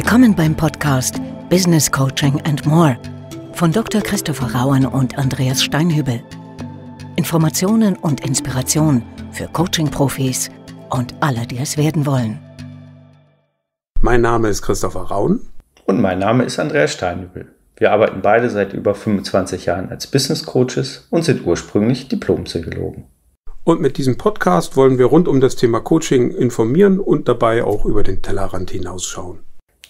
Willkommen beim Podcast Business Coaching and More von Dr. Christopher Rauen und Andreas Steinhübel. Informationen und Inspiration für Coaching-Profis und alle, die es werden wollen. Mein Name ist Christopher Rauen. Und mein Name ist Andreas Steinhübel. Wir arbeiten beide seit über 25 Jahren als Business Coaches und sind ursprünglich Diplompsychologen. Und mit diesem Podcast wollen wir rund um das Thema Coaching informieren und dabei auch über den Tellerrand hinausschauen.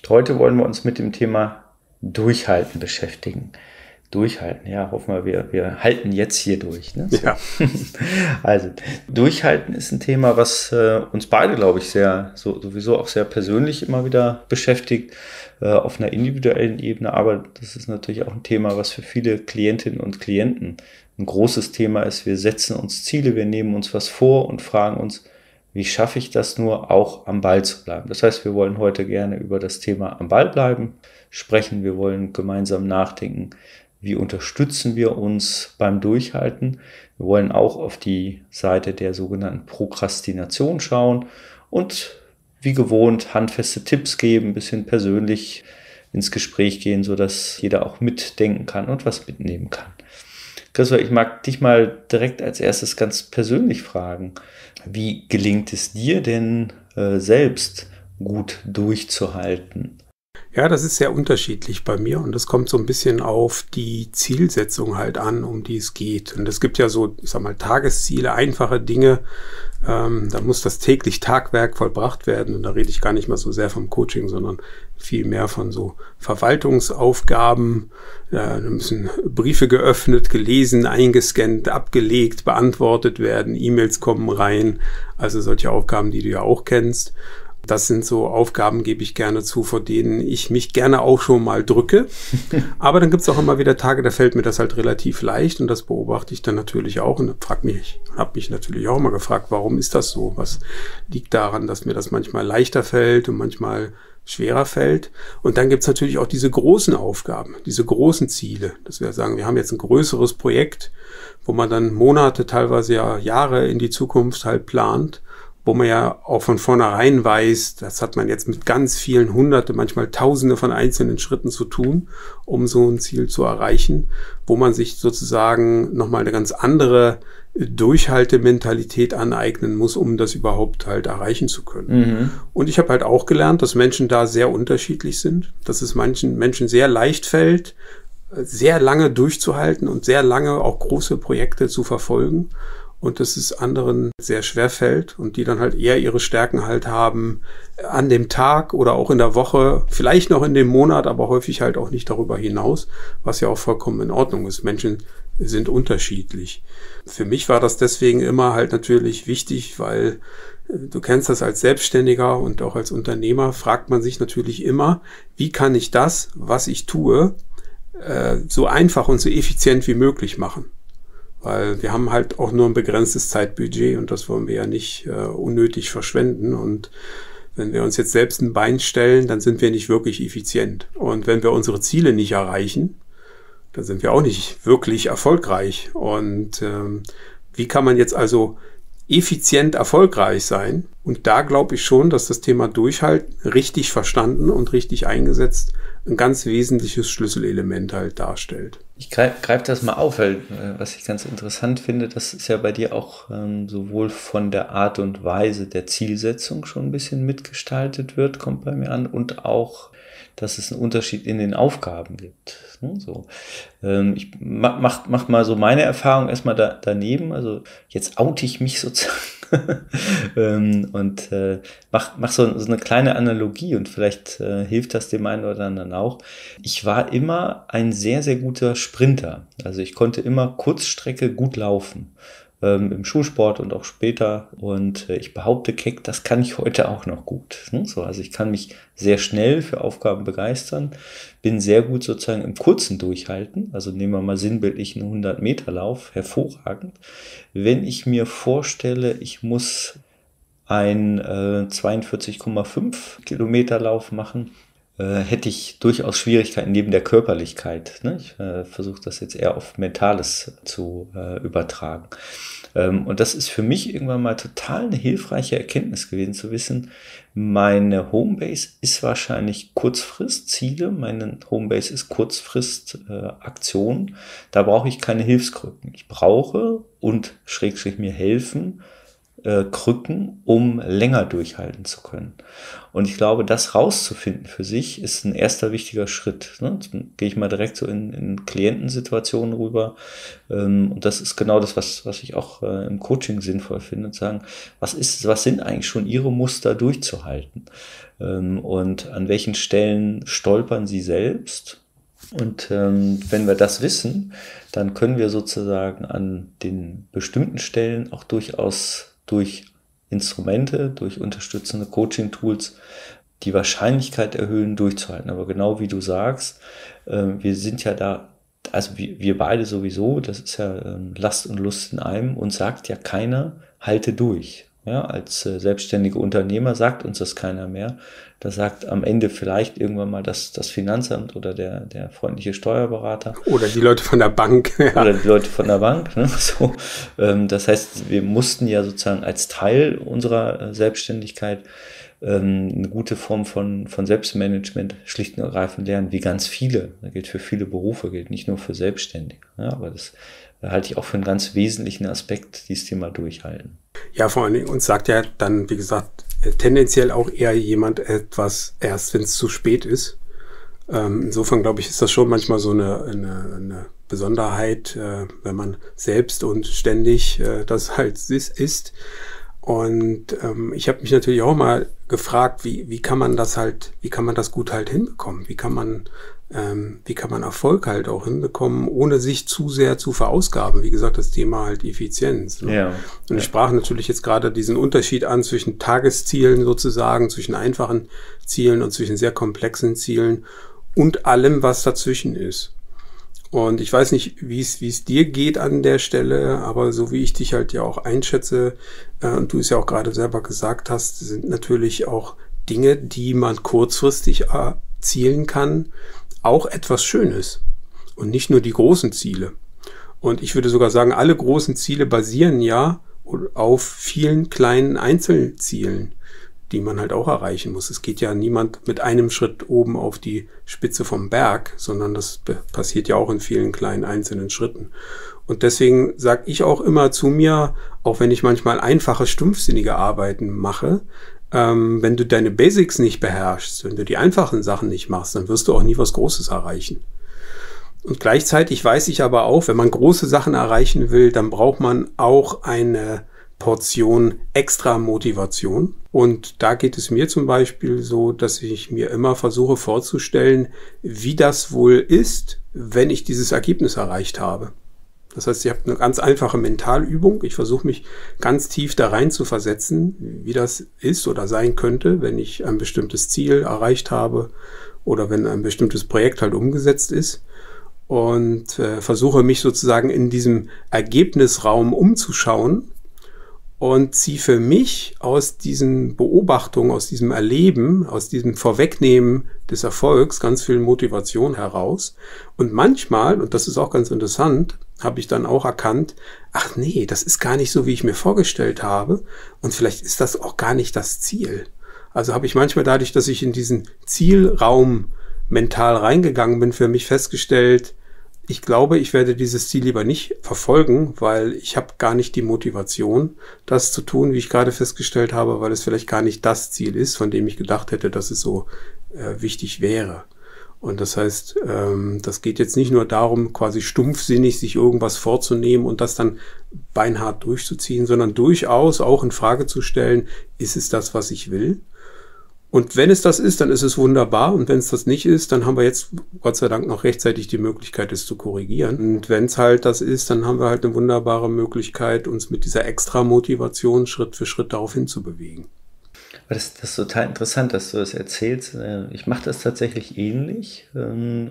Heute wollen wir uns mit dem Thema Durchhalten beschäftigen. Durchhalten, ja, hoffen wir halten jetzt hier durch. Ne? Ja. Also, Durchhalten ist ein Thema, was uns beide, glaube ich, sowieso auch sehr persönlich immer wieder beschäftigt, auf einer individuellen Ebene. Aber das ist natürlich auch ein Thema, was für viele Klientinnen und Klienten ein großes Thema ist. Wir setzen uns Ziele, wir nehmen uns was vor und fragen uns, wie schaffe ich das nur, auch am Ball zu bleiben? Das heißt, wir wollen heute gerne über das Thema am Ball bleiben sprechen. Wir wollen gemeinsam nachdenken, wie unterstützen wir uns beim Durchhalten. Wir wollen auch auf die Seite der sogenannten Prokrastination schauen und wie gewohnt handfeste Tipps geben, ein bisschen persönlich ins Gespräch gehen, sodass jeder auch mitdenken kann und was mitnehmen kann. Christopher, ich mag dich mal direkt als erstes ganz persönlich fragen, wie gelingt es dir denn selbst gut durchzuhalten? Ja, das ist sehr unterschiedlich bei mir und das kommt so ein bisschen auf die Zielsetzung halt an, um die es geht. Und es gibt ja so, ich sag mal, Tagesziele, einfache Dinge, da muss das täglich Tagwerk vollbracht werden und da rede ich gar nicht mal so sehr vom Coaching, sondern viel mehr von so Verwaltungsaufgaben. Da müssen Briefe geöffnet, gelesen, eingescannt, abgelegt, beantwortet werden, E-Mails kommen rein, also solche Aufgaben, die du ja auch kennst. Das sind so Aufgaben, gebe ich gerne zu, vor denen ich mich gerne auch schon mal drücke. Aber dann gibt es auch immer wieder Tage, da fällt mir das halt relativ leicht und das beobachte ich dann natürlich auch und habe mich natürlich auch immer gefragt, warum ist das so? Was liegt daran, dass mir das manchmal leichter fällt und manchmal schwerer fällt? Und dann gibt es natürlich auch diese großen Aufgaben, diese großen Ziele, dass wir sagen, wir haben jetzt ein größeres Projekt, wo man dann Monate, teilweise ja Jahre in die Zukunft halt plant, wo man ja auch von vornherein weiß, das hat man jetzt mit ganz vielen Hunderte, manchmal Tausende von einzelnen Schritten zu tun, um so ein Ziel zu erreichen, wo man sich sozusagen nochmal eine ganz andere Durchhaltementalität aneignen muss, um das überhaupt halt erreichen zu können. Mhm. Und ich habe halt auch gelernt, dass Menschen da sehr unterschiedlich sind, dass es manchen Menschen sehr leicht fällt, sehr lange durchzuhalten und sehr lange auch große Projekte zu verfolgen. Und dass es anderen sehr schwer fällt und die dann halt eher ihre Stärken halt haben an dem Tag oder auch in der Woche, vielleicht noch in dem Monat, aber häufig halt auch nicht darüber hinaus, was ja auch vollkommen in Ordnung ist. Menschen sind unterschiedlich. Für mich war das deswegen immer halt natürlich wichtig, weil du kennst das als Selbstständiger und auch als Unternehmer, fragt man sich natürlich immer, wie kann ich das, was ich tue, so einfach und so effizient wie möglich machen? Weil wir haben halt auch nur ein begrenztes Zeitbudget und das wollen wir ja nicht unnötig verschwenden. Und wenn wir uns jetzt selbst ein Bein stellen, dann sind wir nicht wirklich effizient. Und wenn wir unsere Ziele nicht erreichen, dann sind wir auch nicht wirklich erfolgreich. Und wie kann man jetzt also effizient erfolgreich sein? Und da glaube ich schon, dass das Thema Durchhalten richtig verstanden und richtig eingesetzt ein ganz wesentliches Schlüsselelement halt darstellt. Ich greife das mal auf, weil was ich ganz interessant finde, das ist ja bei dir auch sowohl von der Art und Weise der Zielsetzung schon ein bisschen mitgestaltet wird, kommt bei mir an, und auch, dass es einen Unterschied in den Aufgaben gibt. So. Ich mach mal so meine Erfahrung erstmal daneben, also jetzt oute ich mich sozusagen und mach so eine kleine Analogie und vielleicht hilft das dem einen oder anderen auch. Ich war immer ein sehr, sehr guter Sprinter, also ich konnte immer Kurzstrecke gut laufen. Im Schulsport und auch später, und ich behaupte keck, das kann ich heute auch noch gut. So, also ich kann mich sehr schnell für Aufgaben begeistern, bin sehr gut sozusagen im kurzen Durchhalten, also nehmen wir mal sinnbildlich einen 100-Meter-Lauf, hervorragend. Wenn ich mir vorstelle, ich muss einen 42,5 Kilometer Lauf machen, hätte ich durchaus Schwierigkeiten neben der Körperlichkeit. Ne? Ich versuche das jetzt eher auf Mentales zu übertragen. Und das ist für mich irgendwann mal total eine hilfreiche Erkenntnis gewesen, zu wissen, meine Homebase ist wahrscheinlich Kurzfristziele, meine Homebase ist Kurzfristaktion. Da brauche ich keine Hilfskrücken. Ich brauche und schrägstrich mir helfen, Krücken, um länger durchhalten zu können. Und ich glaube, das rauszufinden für sich ist ein erster wichtiger Schritt. Ne? Gehe ich mal direkt so in Klientensituationen rüber. Und das ist genau das, was ich auch im Coaching sinnvoll finde, und sagen, was sind eigentlich schon Ihre Muster durchzuhalten? Und an welchen Stellen stolpern Sie selbst? Und wenn wir das wissen, dann können wir sozusagen an den bestimmten Stellen auch durchaus durch Instrumente, durch unterstützende Coaching-Tools die Wahrscheinlichkeit erhöhen, durchzuhalten. Aber genau wie du sagst, wir sind ja da, also wir beide sowieso, das ist ja Last und Lust in einem, und sagt ja keiner, halte durch. Ja, als selbstständige Unternehmer sagt uns das keiner mehr. Das sagt am Ende vielleicht irgendwann mal das Finanzamt oder der freundliche Steuerberater. Oder die Leute von der Bank. Ja. Oder die Leute von der Bank. Ne? So, das heißt, wir mussten ja sozusagen als Teil unserer Selbstständigkeit eine gute Form von Selbstmanagement schlicht und ergreifend lernen, wie ganz viele. Das gilt für viele Berufe, gilt nicht nur für Selbstständige. Ja, aber das halte ich auch für einen ganz wesentlichen Aspekt, dieses Thema durchhalten. Ja, vor allen Dingen, uns sagt ja dann, wie gesagt, tendenziell auch eher jemand etwas erst, wenn es zu spät ist. Insofern, glaube ich, ist das schon manchmal so eine Besonderheit, wenn man selbst und ständig das halt ist. Und ich habe mich natürlich auch mal gefragt, wie kann man das gut halt hinbekommen? Wie kann man Erfolg halt auch hinbekommen, ohne sich zu sehr zu verausgaben? Wie gesagt, das Thema halt Effizienz. Ne? Ja. Und ich sprach natürlich jetzt gerade diesen Unterschied an zwischen Tageszielen sozusagen, zwischen einfachen Zielen und zwischen sehr komplexen Zielen und allem, was dazwischen ist. Und ich weiß nicht, wie es dir geht an der Stelle, aber so wie ich dich halt ja auch einschätze, und du es ja auch gerade selber gesagt hast, sind natürlich auch Dinge, die man kurzfristig erzielen kann, auch etwas Schönes und nicht nur die großen Ziele. Und ich würde sogar sagen, alle großen Ziele basieren ja auf vielen kleinen Einzelzielen, die man halt auch erreichen muss. Es geht ja niemand mit einem Schritt oben auf die Spitze vom Berg, sondern das passiert ja auch in vielen kleinen einzelnen Schritten. Und deswegen sage ich auch immer zu mir, auch wenn ich manchmal einfache, stumpfsinnige Arbeiten mache, wenn du deine Basics nicht beherrschst, wenn du die einfachen Sachen nicht machst, dann wirst du auch nie was Großes erreichen. Und gleichzeitig weiß ich aber auch, wenn man große Sachen erreichen will, dann braucht man auch eine Portion extra Motivation. Und da geht es mir zum Beispiel so, dass ich mir immer versuche vorzustellen, wie das wohl ist, wenn ich dieses Ergebnis erreicht habe. Das heißt, ich habe eine ganz einfache Mentalübung. Ich versuche mich ganz tief da rein zu versetzen, wie das ist oder sein könnte, wenn ich ein bestimmtes Ziel erreicht habe oder wenn ein bestimmtes Projekt halt umgesetzt ist. Und versuche mich sozusagen in diesem Ergebnisraum umzuschauen und ziehe für mich aus diesen Beobachtungen, aus diesem Erleben, aus diesem Vorwegnehmen des Erfolgs ganz viel Motivation heraus. Und manchmal, und das ist auch ganz interessant, habe ich dann auch erkannt, ach nee, das ist gar nicht so, wie ich mir vorgestellt habe. Und vielleicht ist das auch gar nicht das Ziel. Also habe ich manchmal dadurch, dass ich in diesen Zielraum mental reingegangen bin, für mich festgestellt, ich glaube, ich werde dieses Ziel lieber nicht verfolgen, weil ich habe gar nicht die Motivation, das zu tun, wie ich gerade festgestellt habe, weil es vielleicht gar nicht das Ziel ist, von dem ich gedacht hätte, dass es so wichtig wäre. Und das heißt, das geht jetzt nicht nur darum, quasi stumpfsinnig sich irgendwas vorzunehmen und das dann beinhart durchzuziehen, sondern durchaus auch in Frage zu stellen, ist es das, was ich will? Und wenn es das ist, dann ist es wunderbar. Und wenn es das nicht ist, dann haben wir jetzt Gott sei Dank noch rechtzeitig die Möglichkeit, es zu korrigieren. Und wenn es halt das ist, dann haben wir halt eine wunderbare Möglichkeit, uns mit dieser extra Motivation Schritt für Schritt darauf hinzubewegen. Das ist total interessant, dass du das erzählst. Ich mache das tatsächlich ähnlich.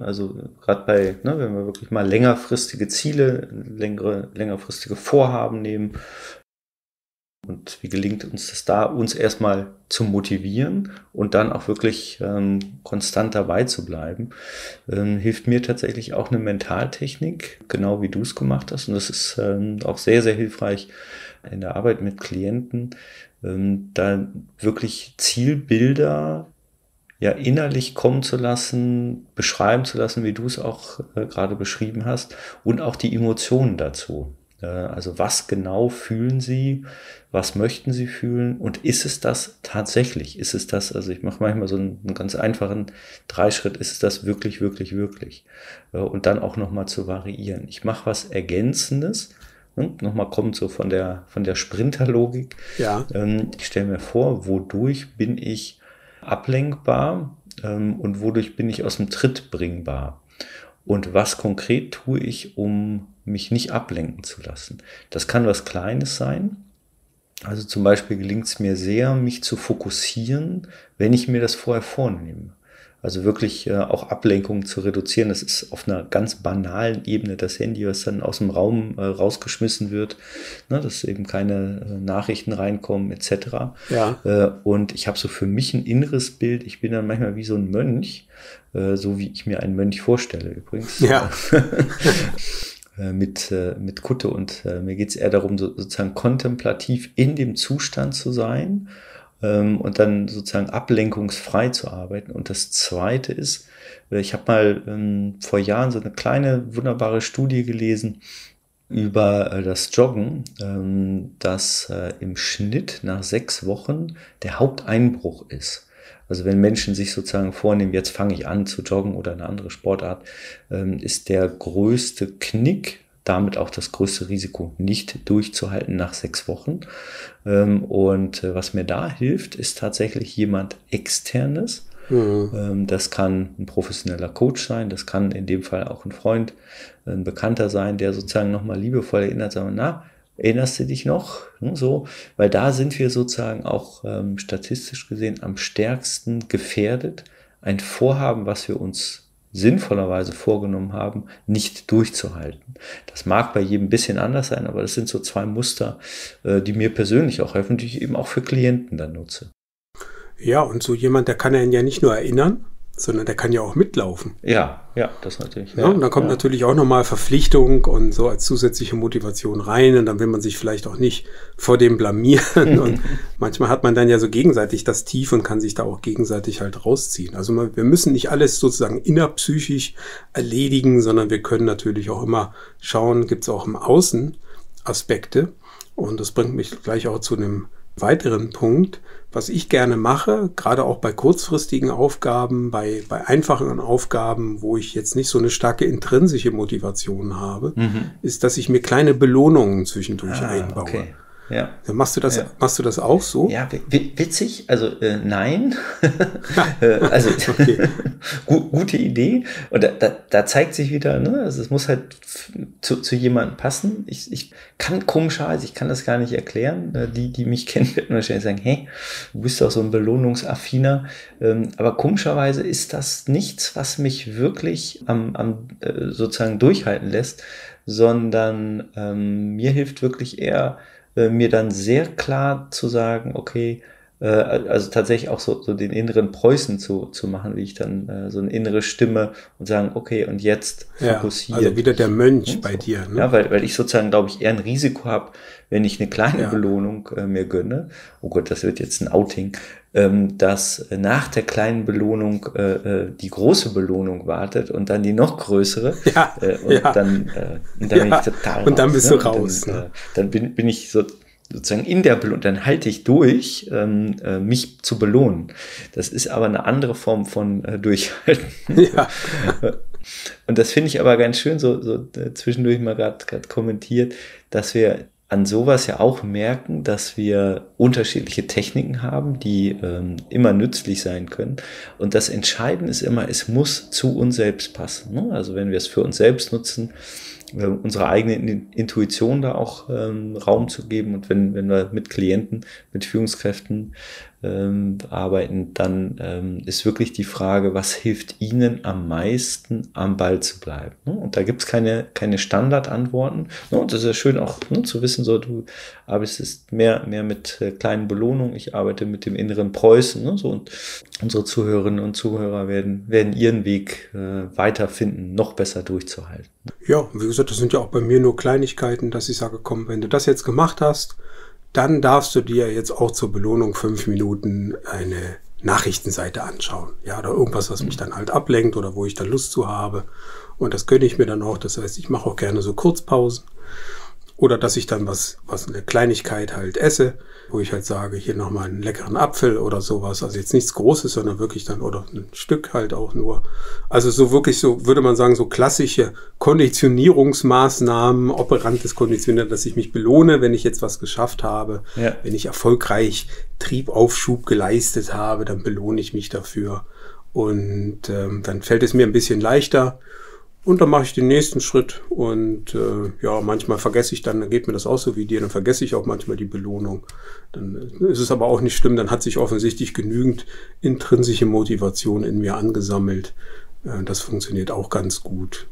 Also gerade bei, ne, wenn wir wirklich mal längerfristige Ziele, längerfristige Vorhaben nehmen, Und wie gelingt uns das da, uns erstmal zu motivieren und dann auch wirklich konstant dabei zu bleiben, hilft mir tatsächlich auch eine Mentaltechnik, genau wie du es gemacht hast. Und das ist auch sehr, sehr hilfreich in der Arbeit mit Klienten, da wirklich Zielbilder ja innerlich kommen zu lassen, beschreiben zu lassen, wie du es auch gerade beschrieben hast, und auch die Emotionen dazu. Also was genau fühlen sie, was möchten sie fühlen und ist es das tatsächlich? Ist es das, also ich mache manchmal so einen ganz einfachen Dreischritt, ist es das wirklich, wirklich, wirklich? Und dann auch nochmal zu variieren. Ich mache was Ergänzendes, ne? Nochmal kommt so von der Sprinterlogik. Ja. Ich stelle mir vor, wodurch bin ich ablenkbar und wodurch bin ich aus dem Tritt bringbar? Und was konkret tue ich, um mich nicht ablenken zu lassen? Das kann was Kleines sein. Also zum Beispiel gelingt es mir sehr, mich zu fokussieren, wenn ich mir das vorher vornehme. Also wirklich auch Ablenkungen zu reduzieren. Das ist auf einer ganz banalen Ebene das Handy, was dann aus dem Raum rausgeschmissen wird, ne, dass eben keine Nachrichten reinkommen etc. Ja. Und ich habe so für mich ein inneres Bild. Ich bin dann manchmal wie so ein Mönch, so wie ich mir einen Mönch vorstelle übrigens. Ja. Mit Kutte, und mir geht es eher darum, sozusagen kontemplativ in dem Zustand zu sein und dann sozusagen ablenkungsfrei zu arbeiten. Und das Zweite ist, ich habe mal vor Jahren so eine kleine, wunderbare Studie gelesen über das Joggen, dass im Schnitt nach 6 Wochen der Haupteinbruch ist. Also wenn Menschen sich sozusagen vornehmen, jetzt fange ich an zu joggen oder eine andere Sportart, ist der größte Knick, damit auch das größte Risiko, nicht durchzuhalten nach 6 Wochen. Und was mir da hilft, ist tatsächlich jemand Externes. Mhm. Das kann ein professioneller Coach sein, das kann in dem Fall auch ein Freund, ein Bekannter sein, der sozusagen nochmal liebevoll erinnert, sagen, na, erinnerst du dich noch? So, weil da sind wir sozusagen auch statistisch gesehen am stärksten gefährdet, ein Vorhaben, was wir uns sinnvollerweise vorgenommen haben, nicht durchzuhalten. Das mag bei jedem ein bisschen anders sein, aber das sind so 2 Muster, die mir persönlich auch helfen, die ich eben auch für Klienten dann nutze. Ja, und so jemand, der kann einen ja nicht nur erinnern, sondern der kann ja auch mitlaufen. Ja, ja, das natürlich. Ja, und dann kommt natürlich auch nochmal Verpflichtung und so als zusätzliche Motivation rein, und dann will man sich vielleicht auch nicht vor dem blamieren. Und manchmal hat man dann ja so gegenseitig das Tief und kann sich da auch gegenseitig halt rausziehen. Also wir müssen nicht alles sozusagen innerpsychisch erledigen, sondern wir können natürlich auch immer schauen, gibt es auch im Außen Aspekte. Und das bringt mich gleich auch zu einem weiteren Punkt, was ich gerne mache, gerade auch bei kurzfristigen Aufgaben, bei einfachen Aufgaben, wo ich jetzt nicht so eine starke intrinsische Motivation habe, ist, dass ich mir kleine Belohnungen zwischendurch einbaue. Okay. Ja. Dann machst du das auch so? Ja, witzig, also nein. Also gute Idee. Und da zeigt sich wieder, ne? Also es muss halt zu jemandem passen. Ich kann komischerweise, ich kann das gar nicht erklären. Die mich kennen, werden wahrscheinlich sagen, hey, du bist doch so ein Belohnungsaffiner. Aber komischerweise ist das nichts, was mich wirklich am sozusagen durchhalten lässt, sondern mir hilft wirklich eher, mir dann sehr klar zu sagen, okay, also tatsächlich auch so den inneren Preußen zu machen, wie ich dann so eine innere Stimme und sagen, okay, und jetzt fokussieren. Also wieder der Mönch so bei dir. Ne? Ja, weil ich sozusagen, glaube ich, eher ein Risiko habe, wenn ich eine kleine Belohnung mir gönne. Oh Gott, das wird jetzt ein Outing. Dass nach der kleinen Belohnung die große Belohnung wartet und dann die noch größere. Ja, und dann bin ich total raus. Und dann bist du raus. Und dann bin ich so sozusagen in der Belohnung, dann halte ich durch, mich zu belohnen. Das ist aber eine andere Form von Durchhalten. Ja. Und das finde ich aber ganz schön, so zwischendurch mal gerade kommentiert, dass wir an sowas ja auch merken, dass wir unterschiedliche Techniken haben, die immer nützlich sein können. Und das Entscheidende ist immer, es muss zu uns selbst passen. Ne? Also wenn wir es für uns selbst nutzen, unserer eigenen Intuition da auch Raum zu geben. Und wenn wir mit Klienten, mit Führungskräften arbeiten, dann ist wirklich die Frage, was hilft ihnen am meisten, am Ball zu bleiben? Ne? Und da gibt es keine Standardantworten. Ne? Und das ist ja schön auch, ne, zu wissen, so, du arbeitest mehr mit kleinen Belohnungen, ich arbeite mit dem inneren Preußen. Ne? So, und unsere Zuhörerinnen und Zuhörer werden ihren Weg weiterfinden, noch besser durchzuhalten. Ja, wie gesagt, das sind ja auch bei mir nur Kleinigkeiten, dass ich sage, komm, wenn du das jetzt gemacht hast, dann darfst du dir jetzt auch zur Belohnung 5 Minuten eine Nachrichtenseite anschauen. Ja, oder irgendwas, was mich dann halt ablenkt oder wo ich dann Lust zu habe. Und das gönne ich mir dann auch. Das heißt, ich mache auch gerne so Kurzpausen. Oder dass ich dann was eine Kleinigkeit halt esse, wo ich halt sage, hier nochmal einen leckeren Apfel oder sowas. Also jetzt nichts Großes, sondern wirklich dann, oder ein Stück halt auch nur. Also so wirklich so, würde man sagen, so klassische Konditionierungsmaßnahmen, operantes Konditionieren, dass ich mich belohne, wenn ich jetzt was geschafft habe. Ja. Wenn ich erfolgreich Triebaufschub geleistet habe, dann belohne ich mich dafür. Und dann fällt es mir ein bisschen leichter. Und dann mache ich den nächsten Schritt und ja, manchmal vergesse ich dann geht mir das auch so wie dir, dann vergesse ich auch manchmal die Belohnung. Dann ist es aber auch nicht schlimm, dann hat sich offensichtlich genügend intrinsische Motivation in mir angesammelt. Das funktioniert auch ganz gut.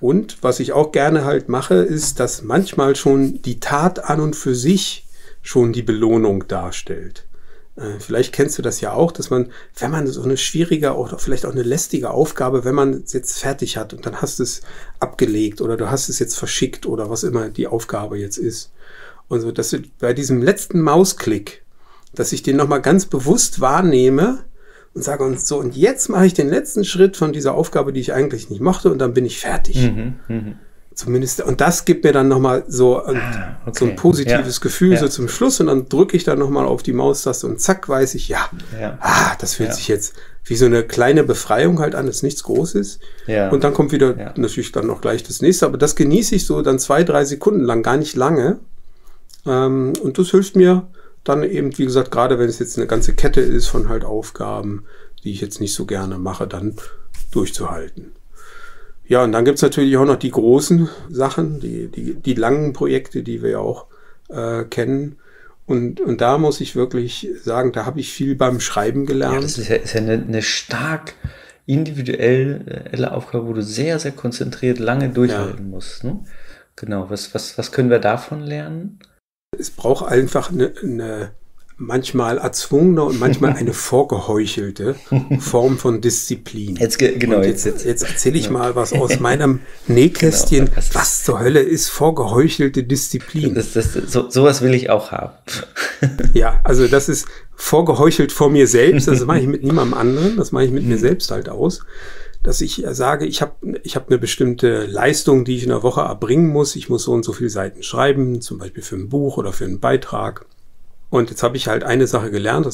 Und was ich auch gerne halt mache, ist, dass manchmal schon die Tat an und für sich schon die Belohnung darstellt. Vielleicht kennst du das ja auch, dass man, wenn man so eine schwierige oder vielleicht auch eine lästige Aufgabe, wenn man es jetzt fertig hat und dann hast du es abgelegt oder du hast es jetzt verschickt oder was immer die Aufgabe jetzt ist. Und so, dass du bei diesem letzten Mausklick, dass ich den nochmal ganz bewusst wahrnehme und sage, und so, und jetzt mache ich den letzten Schritt von dieser Aufgabe, die ich eigentlich nicht mochte, und dann bin ich fertig. Zumindest, und das gibt mir dann nochmal so so ein positives Gefühl so zum Schluss, und dann drücke ich dann nochmal auf die Maustaste und zack, weiß ich, das fühlt sich jetzt wie so eine kleine Befreiung halt an, das ist nichts Großes. Ja. Und dann kommt wieder natürlich dann noch gleich das nächste, aber das genieße ich so dann 2-3 Sekunden lang, gar nicht lange. Und das hilft mir dann eben, wie gesagt, gerade wenn es jetzt eine ganze Kette ist von halt Aufgaben, die ich jetzt nicht so gerne mache, dann durchzuhalten. Ja, und dann gibt's natürlich auch noch die großen Sachen, die langen Projekte, die wir ja auch kennen. Und da muss ich wirklich sagen, da habe ich viel beim Schreiben gelernt. Ja, das ist ja eine stark individuelle Aufgabe, wo du sehr, sehr konzentriert lange durchhalten musst. Ne? Genau, was können wir davon lernen? Es braucht einfach eine manchmal erzwungene und manchmal eine vorgeheuchelte Form von Disziplin. Jetzt erzähle ich mal was aus meinem Nähkästchen. Genau, was zur Hölle ist vorgeheuchelte Disziplin? Sowas will ich auch haben. Ja, also das ist vorgeheuchelt vor mir selbst. Das mache ich mit niemandem anderen. Das mache ich mit mir selbst halt aus. Dass ich sage, ich habe eine bestimmte Leistung, die ich in der Woche erbringen muss. Ich muss so und so viele Seiten schreiben, zum Beispiel für ein Buch oder für einen Beitrag. Und jetzt habe ich halt eine Sache gelernt,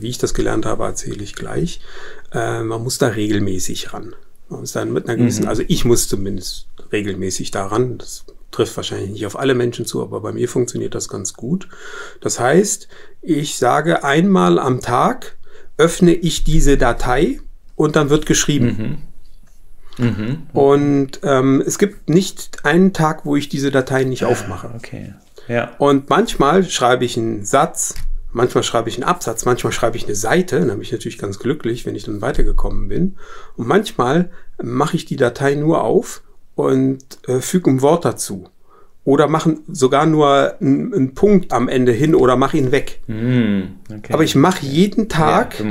wie ich das gelernt habe, erzähle ich gleich. Man muss da regelmäßig ran. Man muss dann mit einer gewissen, also ich muss zumindest regelmäßig da ran. Das trifft wahrscheinlich nicht auf alle Menschen zu, aber bei mir funktioniert das ganz gut. Das heißt, ich sage, einmal am Tag öffne ich diese Datei und dann wird geschrieben. Und es gibt nicht einen Tag, wo ich diese Datei nicht aufmache. Okay. Ja. Und manchmal schreibe ich einen Satz, manchmal schreibe ich einen Absatz, manchmal schreibe ich eine Seite, dann bin ich natürlich ganz glücklich, wenn ich dann weitergekommen bin. Und manchmal mache ich die Datei nur auf und füge ein Wort dazu. Oder mache sogar nur einen Punkt am Ende hin oder mache ihn weg. Okay. Aber ich mache jeden Tag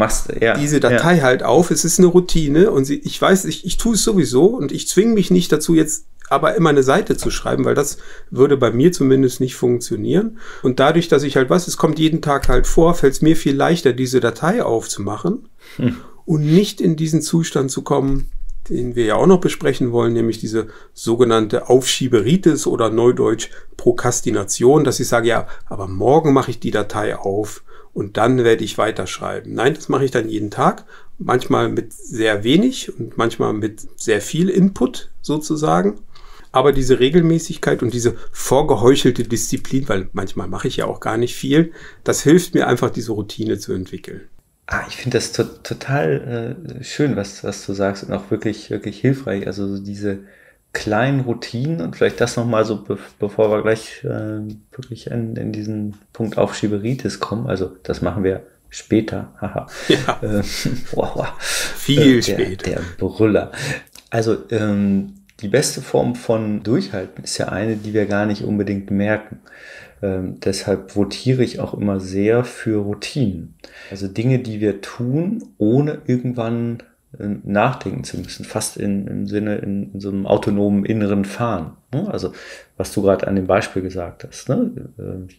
diese Datei halt auf. Es ist eine Routine und ich weiß, ich tue es sowieso und ich zwinge mich nicht dazu, jetzt aber immer eine Seite zu schreiben, weil das würde bei mir zumindest nicht funktionieren. Und dadurch, dass ich halt es kommt jeden Tag halt vor, fällt es mir viel leichter, diese Datei aufzumachen und nicht in diesen Zustand zu kommen, den wir ja auch noch besprechen wollen, nämlich diese sogenannte Aufschieberitis oder neudeutsch Prokrastination, dass ich sage, ja, aber morgen mache ich die Datei auf und dann werde ich weiterschreiben. Nein, das mache ich dann jeden Tag, manchmal mit sehr wenig und manchmal mit sehr viel Input sozusagen. Aber diese Regelmäßigkeit und diese vorgeheuchelte Disziplin, weil manchmal mache ich ja auch gar nicht viel, das hilft mir einfach, diese Routine zu entwickeln. Ich finde das total schön, was du sagst, und auch wirklich, wirklich hilfreich. Also diese kleinen Routinen und vielleicht das nochmal so, bevor wir gleich wirklich in diesen Punkt Aufschieberitis kommen, also das machen wir später, haha. Ja. Viel später. Der Brüller. Also die beste Form von Durchhalten ist ja eine, die wir gar nicht unbedingt merken. Deshalb votiere ich auch immer sehr für Routinen. Also Dinge, die wir tun, ohne irgendwann nachdenken zu müssen. Fast im Sinne in so einem autonomen inneren Fahren. Also was du gerade an dem Beispiel gesagt hast. Ne?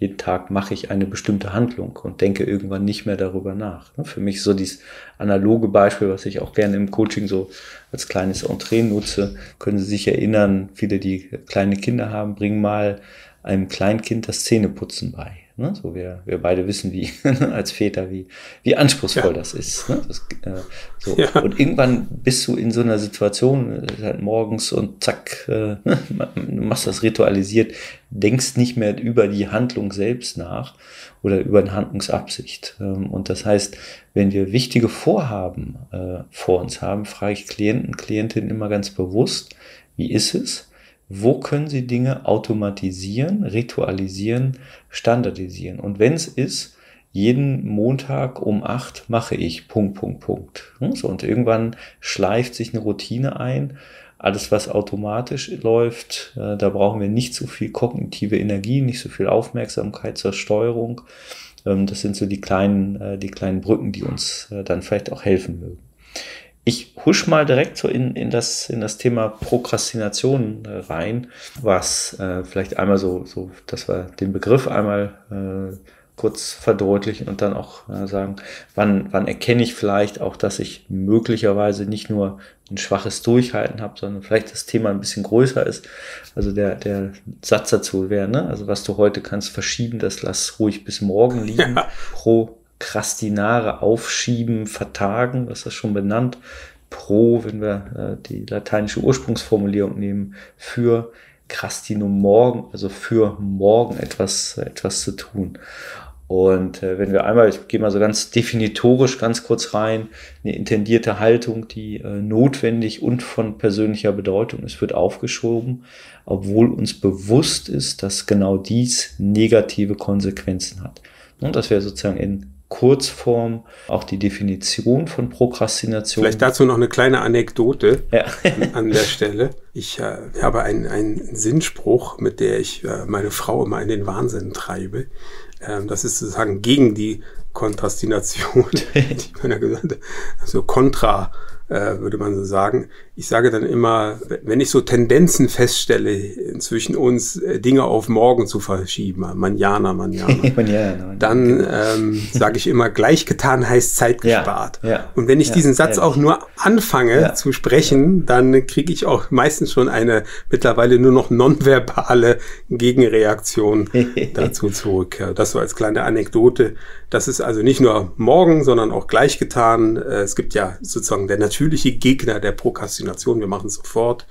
Jeden Tag mache ich eine bestimmte Handlung und denke irgendwann nicht mehr darüber nach. Für mich so dieses analoge Beispiel, was ich auch gerne im Coaching so als kleines Entree nutze. Können Sie sich erinnern, viele, die kleine Kinder haben, bringen mal einem Kleinkind das Zähneputzen bei. Ne? So wir beide wissen, wie als Väter, wie anspruchsvoll das ist. Ne? Und irgendwann bist du in so einer Situation, halt morgens und zack, du machst das ritualisiert, denkst nicht mehr über die Handlung selbst nach oder über eine Handlungsabsicht. Und das heißt, wenn wir wichtige Vorhaben vor uns haben, frage ich Klienten, Klientinnen immer ganz bewusst, wie ist es? Wo können Sie Dinge automatisieren, ritualisieren, standardisieren? Und wenn es ist, jeden Montag um 8 mache ich ... Und irgendwann schleift sich eine Routine ein. Alles, was automatisch läuft, da brauchen wir nicht so viel kognitive Energie, nicht so viel Aufmerksamkeit zur Steuerung. Das sind so die kleinen Brücken, die uns dann vielleicht auch helfen mögen. Ich husch mal direkt so in das Thema Prokrastination rein, was vielleicht einmal so, dass wir den Begriff einmal kurz verdeutlichen und dann auch sagen, wann erkenne ich vielleicht auch, dass ich möglicherweise nicht nur ein schwaches Durchhalten habe, sondern vielleicht das Thema ein bisschen größer ist. Also der Satz dazu wäre, ne? Also was du heute kannst verschieben, das lass ruhig bis morgen liegen. Ja. Prokrastinare, aufschieben, vertagen, was ist das schon benannt, pro, wenn wir die lateinische Ursprungsformulierung nehmen, für crastinum morgen, also für morgen etwas zu tun. Und wenn wir einmal, ich gehe mal so ganz definitorisch ganz kurz rein, eine intendierte Haltung, die notwendig und von persönlicher Bedeutung ist, wird aufgeschoben, obwohl uns bewusst ist, dass genau dies negative Konsequenzen hat. Und das wäre sozusagen in Kurzform auch die Definition von Prokrastination. Vielleicht dazu noch eine kleine Anekdote an der Stelle. Ich habe einen Sinnspruch, mit der ich meine Frau immer in den Wahnsinn treibe. Das ist sozusagen gegen die Kontrastination. Also kontra würde man so sagen. Ich sage dann immer, wenn ich so Tendenzen feststelle, zwischen uns Dinge auf morgen zu verschieben, manjana, dann sage ich immer, gleich getan heißt Zeit gespart. Ja. Und wenn ich diesen Satz auch nur anfange zu sprechen, dann kriege ich auch meistens schon eine mittlerweile nur noch nonverbale Gegenreaktion dazu zurück. Das so als kleine Anekdote. Das ist also nicht nur morgen, sondern auch gleich getan. Es gibt ja sozusagen der natürliche Gegner der Prokrastination, wir machen es sofort,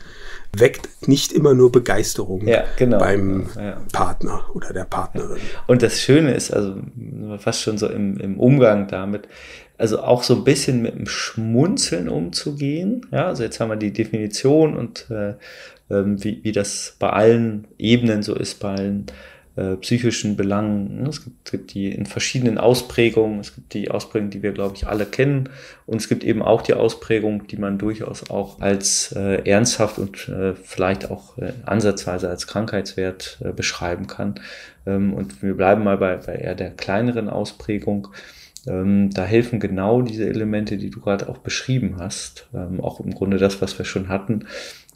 weckt nicht immer nur Begeisterung beim Partner oder der Partnerin. Und das Schöne ist, also fast schon so im Umgang damit, also auch so ein bisschen mit dem Schmunzeln umzugehen. Ja, also jetzt haben wir die Definition und wie das bei allen Ebenen so ist, bei allen psychischen Belangen. Es gibt die in verschiedenen Ausprägungen. Es gibt die Ausprägung, die wir, glaube ich, alle kennen. Und es gibt eben auch die Ausprägung, die man durchaus auch als ernsthaft und vielleicht auch ansatzweise als krankheitswert beschreiben kann. Und wir bleiben mal bei eher der kleineren Ausprägung. Da helfen genau diese Elemente, die du gerade auch beschrieben hast. Auch im Grunde das, was wir schon hatten.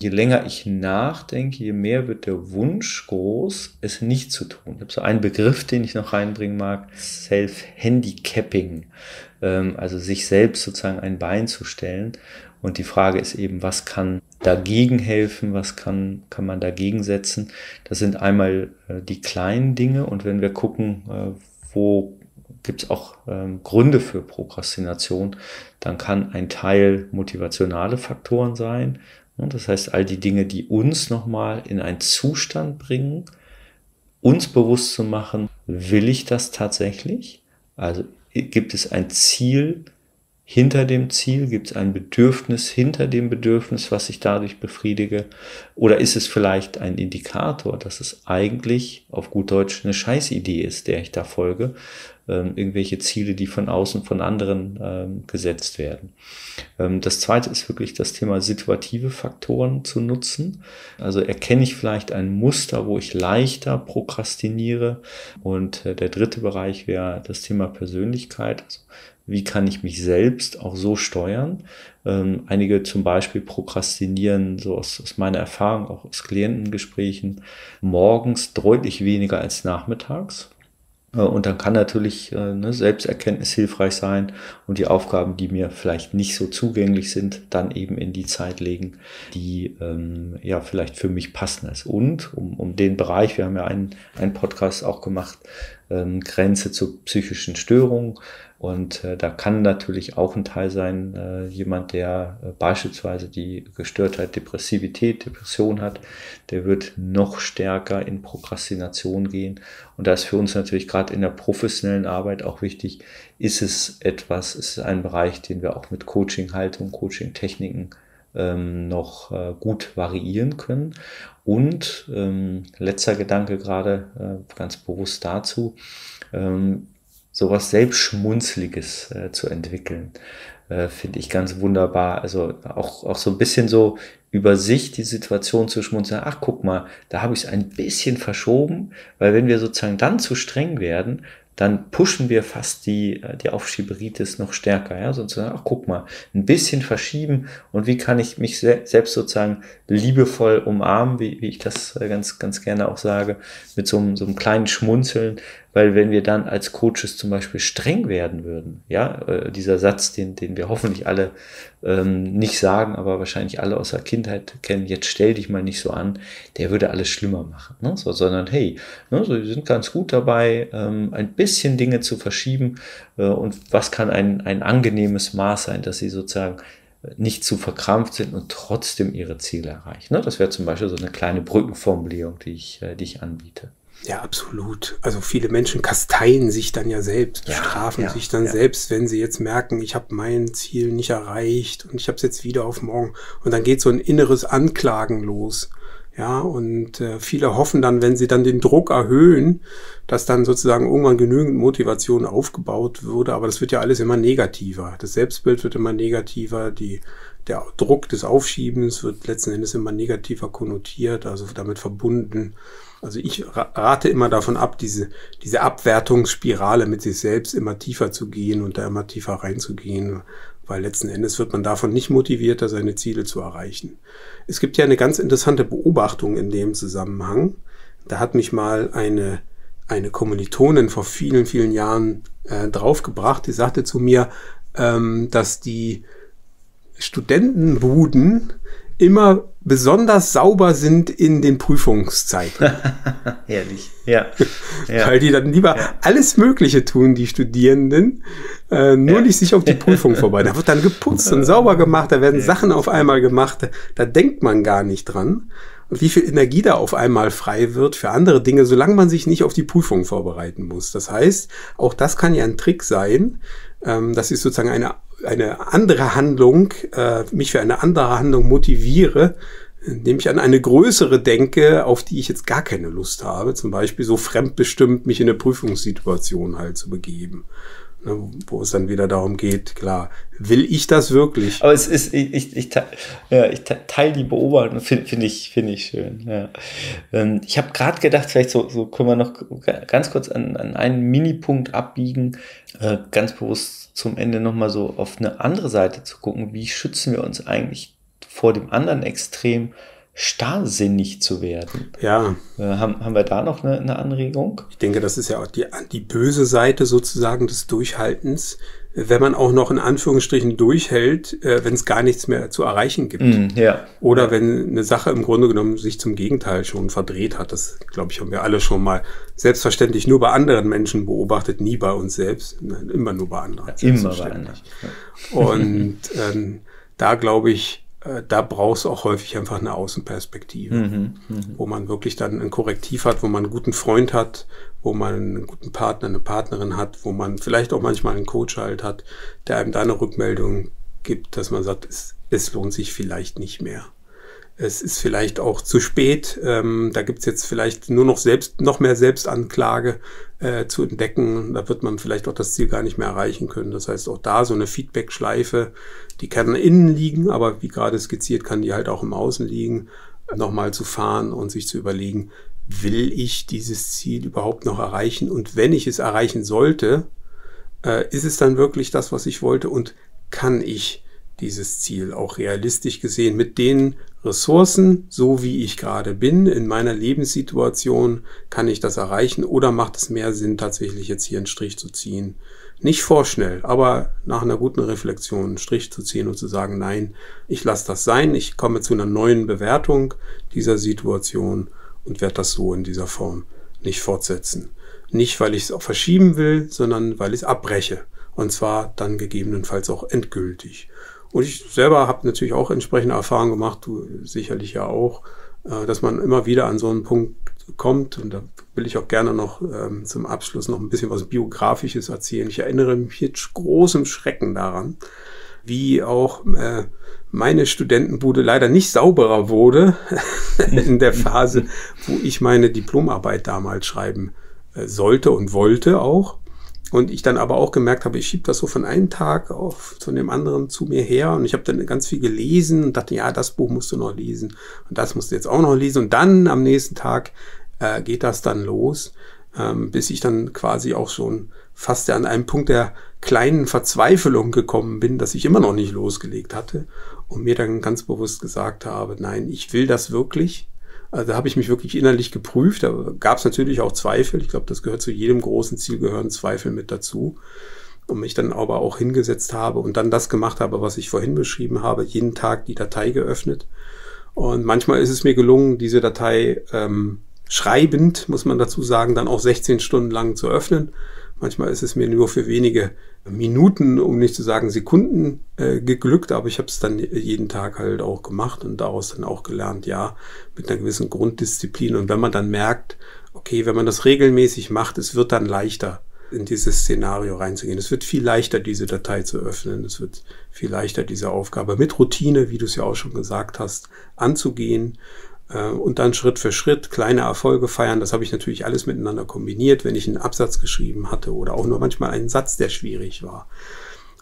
Je länger ich nachdenke, je mehr wird der Wunsch groß, es nicht zu tun. Ich habe so einen Begriff, den ich noch reinbringen mag, Self-Handicapping, also sich selbst sozusagen ein Bein zu stellen. Und die Frage ist eben, was kann dagegen helfen, was kann man dagegen setzen? Das sind einmal die kleinen Dinge und wenn wir gucken, wo gibt es auch Gründe für Prokrastination, dann kann ein Teil motivationale Faktoren sein. Das heißt, all die Dinge, die uns nochmal in einen Zustand bringen, uns bewusst zu machen, will ich das tatsächlich? Also gibt es ein Ziel hinter dem Ziel? Gibt es ein Bedürfnis hinter dem Bedürfnis, was ich dadurch befriedige? Oder ist es vielleicht ein Indikator, dass es eigentlich auf gut Deutsch eine Scheißidee ist, der ich da folge? Irgendwelche Ziele, die von außen von anderen gesetzt werden. Das zweite ist wirklich das Thema situative Faktoren zu nutzen. Also erkenne ich vielleicht ein Muster, wo ich leichter prokrastiniere. Und der dritte Bereich wäre das Thema Persönlichkeit. Also wie kann ich mich selbst auch so steuern? Einige zum Beispiel prokrastinieren, so aus meiner Erfahrung, auch aus Klientengesprächen, morgens deutlich weniger als nachmittags. Und dann kann natürlich Selbsterkenntnis hilfreich sein und die Aufgaben, die mir vielleicht nicht so zugänglich sind, dann eben in die Zeit legen, die vielleicht für mich passend ist. Und um den Bereich, wir haben ja einen Podcast auch gemacht, Grenze zur psychischen Störung. Und da kann natürlich auch ein Teil sein, jemand, der beispielsweise die Gestörtheit, Depressivität, Depression hat, der wird noch stärker in Prokrastination gehen. Und da ist für uns natürlich gerade in der professionellen Arbeit auch wichtig, ist es ein Bereich, den wir auch mit Coaching-Haltung, Coaching-Techniken noch gut variieren können. Und letzter Gedanke gerade ganz bewusst dazu, sowas Selbstschmunzeliges zu entwickeln, finde ich ganz wunderbar. Also auch so ein bisschen so über sich die Situation zu schmunzeln. Ach, guck mal, da habe ich es ein bisschen verschoben, weil wenn wir sozusagen dann zu streng werden, dann pushen wir fast die Aufschieberitis noch stärker. Ja? Sozusagen, ach guck mal, ein bisschen verschieben und wie kann ich mich selbst sozusagen liebevoll umarmen, wie ich das ganz, ganz gerne auch sage, mit so einem kleinen Schmunzeln, weil wenn wir dann als Coaches zum Beispiel streng werden würden, dieser Satz, den wir hoffentlich alle nicht sagen, aber wahrscheinlich alle aus der Kindheit kennen, jetzt stell dich mal nicht so an, der würde alles schlimmer machen, sondern hey, wir sind ganz gut dabei, ein bisschen Dinge zu verschieben und was kann ein angenehmes Maß sein, dass sie sozusagen nicht zu verkrampft sind und trotzdem ihre Ziele erreichen. Das wäre zum Beispiel so eine kleine Brückenformulierung, die ich anbiete. Ja, absolut. Also viele Menschen kasteien sich dann ja selbst, bestrafen sich dann selbst, wenn sie jetzt merken, ich habe mein Ziel nicht erreicht und ich habe es jetzt wieder auf morgen. Und dann geht so ein inneres Anklagen los. Ja, und viele hoffen dann, wenn sie dann den Druck erhöhen, dass dann sozusagen irgendwann genügend Motivation aufgebaut würde. Aber das wird ja alles immer negativer. Das Selbstbild wird immer negativer. Der Druck des Aufschiebens wird letzten Endes immer negativer konnotiert, also damit verbunden. Also ich rate immer davon ab, diese Abwertungsspirale mit sich selbst immer tiefer zu gehen und da immer tiefer reinzugehen, weil letzten Endes wird man davon nicht motivierter, seine Ziele zu erreichen. Es gibt ja eine ganz interessante Beobachtung in dem Zusammenhang. Da hat mich mal eine Kommilitonin vor vielen, vielen Jahren draufgebracht. Die sagte zu mir, dass die Studentenbuden immer besonders sauber sind in den Prüfungszeiten. Ehrlich, ja. Weil die dann lieber alles Mögliche tun, die Studierenden, nur nicht sich auf die Prüfung vorbei. Da wird dann geputzt und sauber gemacht, da werden Sachen auf einmal gemacht, da denkt man gar nicht dran. Und wie viel Energie da auf einmal frei wird für andere Dinge, solange man sich nicht auf die Prüfung vorbereiten muss. Das heißt, auch das kann ja ein Trick sein, dass ich sozusagen eine andere Handlung, mich für eine andere Handlung motiviere, indem ich an eine größere denke, auf die ich jetzt gar keine Lust habe, zum Beispiel so fremdbestimmt mich in eine Prüfungssituation halt zu begeben. Wo es dann wieder darum geht, klar, will ich das wirklich? Aber es ist, ich teile die Beobachtung, finde ich schön. Ja. Ich habe gerade gedacht, vielleicht so können wir noch ganz kurz an einen Minipunkt abbiegen, ganz bewusst zum Ende nochmal so auf eine andere Seite zu gucken, wie schützen wir uns eigentlich vor dem anderen Extrem, starrsinnig zu werden. Ja. Haben wir da noch eine Anregung? Ich denke, das ist ja auch die böse Seite sozusagen des Durchhaltens, wenn man auch noch in Anführungsstrichen durchhält, wenn es gar nichts mehr zu erreichen gibt. Oder wenn eine Sache im Grunde genommen sich zum Gegenteil schon verdreht hat. Das, glaube ich, haben wir alle schon mal selbstverständlich nur bei anderen Menschen beobachtet, nie bei uns selbst. Nein, immer nur bei anderen. Ja, immer bei anderen. Und da glaube ich, da brauchst du auch häufig einfach eine Außenperspektive, wo man wirklich dann ein Korrektiv hat, wo man einen guten Freund hat, wo man einen guten Partner, eine Partnerin hat, wo man vielleicht auch manchmal einen Coach halt hat, der einem da eine Rückmeldung gibt, dass man sagt, es lohnt sich vielleicht nicht mehr. Es ist vielleicht auch zu spät, da gibt's jetzt vielleicht nur noch noch mehr Selbstanklage zu entdecken, da wird man vielleicht auch das Ziel gar nicht mehr erreichen können. Das heißt, auch da so eine Feedback-Schleife, die kann innen liegen, aber wie gerade skizziert, kann die halt auch im Außen liegen, nochmal zu fahren und sich zu überlegen, will ich dieses Ziel überhaupt noch erreichen? Und wenn ich es erreichen sollte, ist es dann wirklich das, was ich wollte? Und kann ich dieses Ziel auch realistisch gesehen mit den Ressourcen, so wie ich gerade bin, in meiner Lebenssituation, kann ich das erreichen oder macht es mehr Sinn, tatsächlich jetzt hier einen Strich zu ziehen? Nicht vorschnell, aber nach einer guten Reflexion einen Strich zu ziehen und zu sagen, nein, ich lasse das sein, ich komme zu einer neuen Bewertung dieser Situation und werde das so in dieser Form nicht fortsetzen. Nicht, weil ich es auch verschieben will, sondern weil ich es abbreche. Und zwar dann gegebenenfalls auch endgültig. Und ich selber habe natürlich auch entsprechende Erfahrungen gemacht, du sicherlich ja auch, dass man immer wieder an so einen Punkt kommt. Und da will ich auch gerne noch zum Abschluss noch ein bisschen was Biografisches erzählen. Ich erinnere mich mit großem Schrecken daran, wie auch meine Studentenbude leider nicht sauberer wurde in der Phase, wo ich meine Diplomarbeit damals schreiben sollte und wollte auch. Und ich dann aber auch gemerkt habe, ich schiebe das so von einem Tag auf zu dem anderen zu mir her. Und ich habe dann ganz viel gelesen und dachte, ja, das Buch musst du noch lesen. Und das musst du jetzt auch noch lesen. Und dann am nächsten Tag geht das dann los, bis ich dann quasi auch schon fast an einem Punkt der kleinen Verzweiflung gekommen bin, dass ich immer noch nicht losgelegt hatte. Und mir dann ganz bewusst gesagt habe, nein, ich will das wirklich. Also da habe ich mich wirklich innerlich geprüft, da gab es natürlich auch Zweifel. Ich glaube, das gehört zu jedem großen Ziel, gehören Zweifel mit dazu. Und mich dann aber auch hingesetzt habe und dann das gemacht habe, was ich vorhin beschrieben habe, jeden Tag die Datei geöffnet. Und manchmal ist es mir gelungen, diese Datei schreibend, muss man dazu sagen, dann auch 16 Stunden lang zu öffnen. Manchmal ist es mir nur für wenige Minuten, um nicht zu sagen Sekunden, geglückt, aber ich habe es dann jeden Tag halt auch gemacht und daraus dann auch gelernt, ja, mit einer gewissen Grunddisziplin. Und wenn man dann merkt, okay, wenn man das regelmäßig macht, es wird dann leichter, in dieses Szenario reinzugehen. Es wird viel leichter, diese Datei zu öffnen. Es wird viel leichter, diese Aufgabe mit Routine, wie du es ja auch schon gesagt hast, anzugehen. Und dann Schritt für Schritt kleine Erfolge feiern. Das habe ich natürlich alles miteinander kombiniert, wenn ich einen Absatz geschrieben hatte oder auch nur manchmal einen Satz, der schwierig war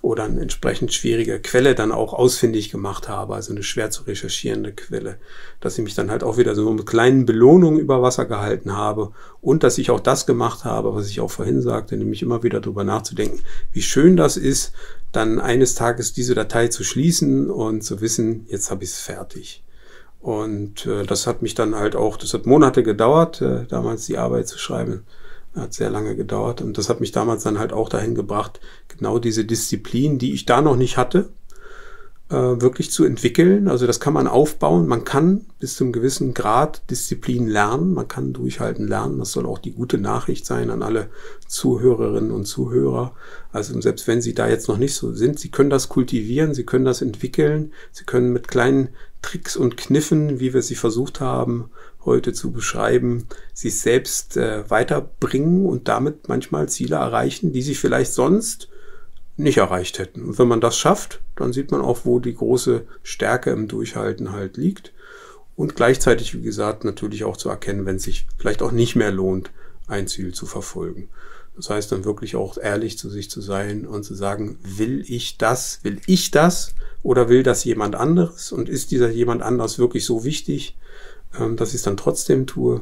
oder eine entsprechend schwierige Quelle dann auch ausfindig gemacht habe, also eine schwer zu recherchierende Quelle, dass ich mich dann halt auch wieder so mit kleinen Belohnungen über Wasser gehalten habe und dass ich auch das gemacht habe, was ich auch vorhin sagte, nämlich immer wieder darüber nachzudenken, wie schön das ist, dann eines Tages diese Datei zu schließen und zu wissen, jetzt habe ich es fertig. Und das hat mich dann halt auch, das hat Monate gedauert, damals die Arbeit zu schreiben, hat sehr lange gedauert. Und das hat mich damals dann halt auch dahin gebracht, genau diese Disziplin, die ich da noch nicht hatte, wirklich zu entwickeln. Also das kann man aufbauen. Man kann bis zu einem gewissen Grad Disziplin lernen. Man kann durchhalten lernen. Das soll auch die gute Nachricht sein an alle Zuhörerinnen und Zuhörer. Also selbst wenn Sie da jetzt noch nicht so sind, Sie können das kultivieren, Sie können das entwickeln. Sie können mit kleinen Tricks und Kniffen, wie wir sie versucht haben, heute zu beschreiben, sich selbst weiterbringen und damit manchmal Ziele erreichen, die Sie vielleicht sonst nicht erreicht hätten. Und wenn man das schafft, dann sieht man auch, wo die große Stärke im Durchhalten halt liegt. Und gleichzeitig, wie gesagt, natürlich auch zu erkennen, wenn es sich vielleicht auch nicht mehr lohnt, ein Ziel zu verfolgen. Das heißt dann wirklich auch ehrlich zu sich zu sein und zu sagen, will ich das oder will das jemand anderes? Und ist dieser jemand anders wirklich so wichtig, dass ich es dann trotzdem tue?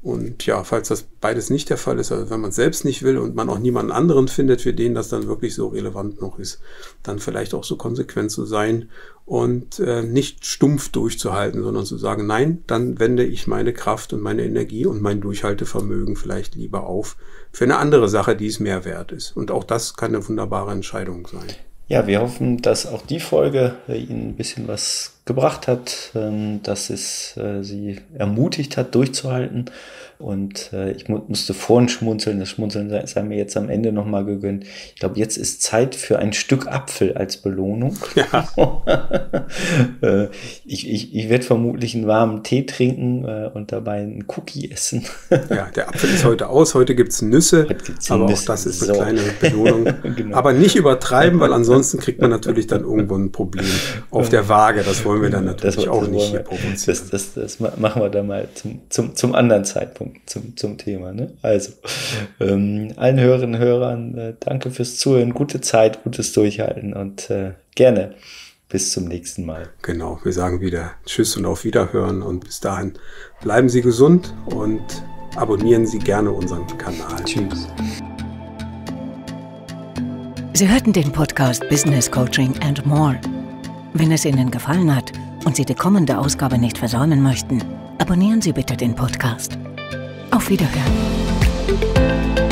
Und ja, falls das beides nicht der Fall ist, also wenn man es selbst nicht will und man auch niemanden anderen findet, für den das dann wirklich so relevant noch ist, dann vielleicht auch so konsequent zu sein und nicht stumpf durchzuhalten, sondern zu sagen, nein, dann wende ich meine Kraft und meine Energie und mein Durchhaltevermögen vielleicht lieber auf für eine andere Sache, die es mehr wert ist. Und auch das kann eine wunderbare Entscheidung sein. Ja, wir hoffen, dass auch die Folge Ihnen ein bisschen was gebracht hat, dass es sie ermutigt hat, durchzuhalten. Und ich musste vorhin schmunzeln, das Schmunzeln sei mir jetzt am Ende nochmal gegönnt. Ich glaube, jetzt ist Zeit für ein Stück Apfel als Belohnung. Ja. Ich werde vermutlich einen warmen Tee trinken und dabei einen Cookie essen. Ja, der Apfel ist heute aus, heute gibt es Nüsse, aber auch das ist eine kleine Belohnung. Genau. Aber nicht übertreiben, weil ansonsten kriegt man natürlich dann irgendwo ein Problem auf der Waage. Das wollen wir dann natürlich auch nicht hier provozieren. Das machen wir dann mal zum anderen Zeitpunkt. Zum Thema. Ne? Also, allen Hörerinnen und Hörern, danke fürs Zuhören, gute Zeit, gutes Durchhalten und gerne bis zum nächsten Mal. Genau, wir sagen wieder Tschüss und auf Wiederhören und bis dahin bleiben Sie gesund und abonnieren Sie gerne unseren Kanal. Tschüss. Sie hörten den Podcast Business Coaching and More. Wenn es Ihnen gefallen hat und Sie die kommende Ausgabe nicht versäumen möchten, abonnieren Sie bitte den Podcast. Auf Wiederhören.